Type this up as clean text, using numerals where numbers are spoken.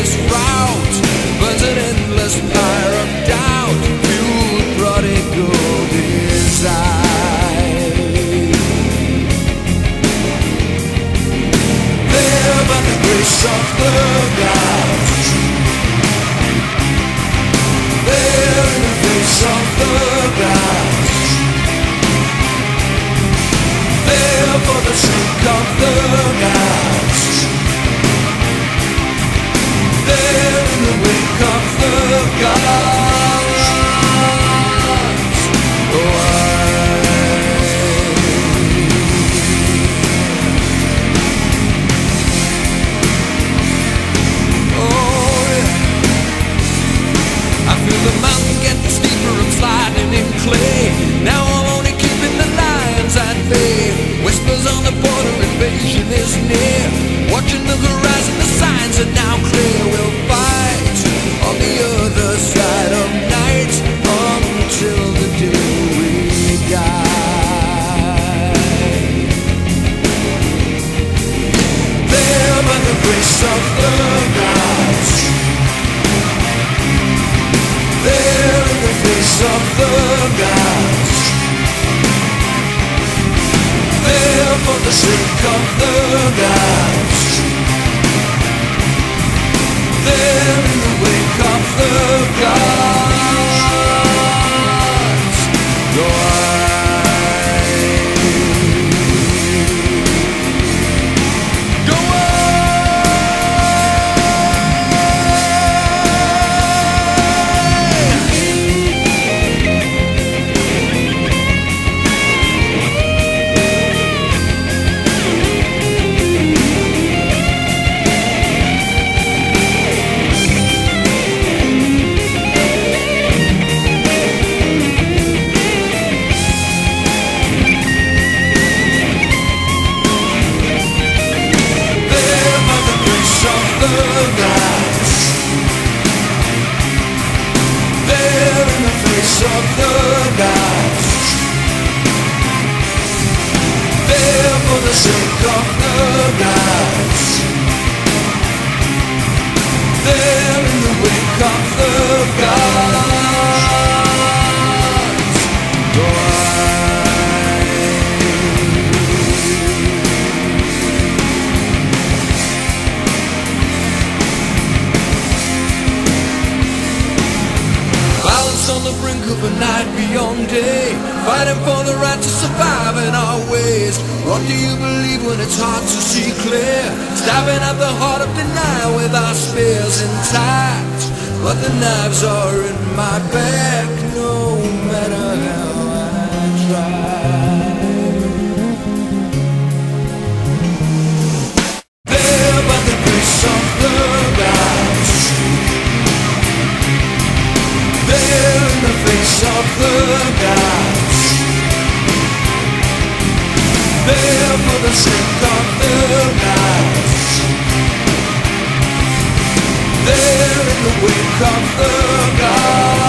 endless route, but an endless fire of doubt fueled prodigal desire. There by the grace of the God, there in the face of the God, there for the sake of the God, there in the wake of the gods. I feel the mountain getting steeper, I'm sliding in clay. Now I'm only keeping the lions at bay. Whispers on the border, invasion is near. Watching the horizon, the signs are now clear. We'll fight on the other side of night until the day we die. There by the grace of the gods, there in the face of the gods, there for the sake of the gods, there in the wake of the gods. Go away, go away. There in the wake of the gods.